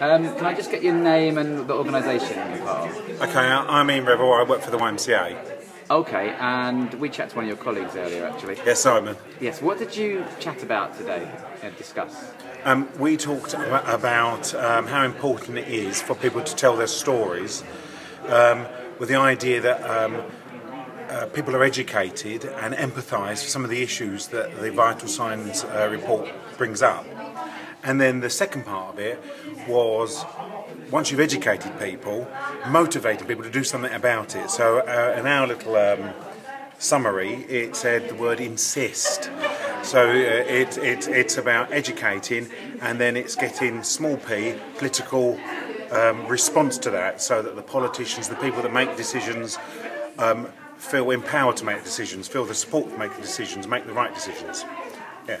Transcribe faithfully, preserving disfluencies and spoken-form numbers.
Um, can I just get your name and the organisation you're part of? Okay, I'm Ian Revell, I work for the Y M C A. Okay, and we chatted to one of your colleagues earlier actually. Yes, Simon. Yes, what did you chat about today and discuss? Um, we talked about um, how important it is for people to tell their stories, um, with the idea that um, uh, people are educated and empathise for some of the issues that the Vital Signs uh, report brings up. And then the second part of it was, once you've educated people, motivating people to do something about it. So uh, in our little um, summary, it said the word insist. So uh, it, it, it's about educating, and then it's getting small p, political um, response to that, so that the politicians, the people that make decisions, um, feel empowered to make decisions, feel the support to make the decisions, make the right decisions. Yeah.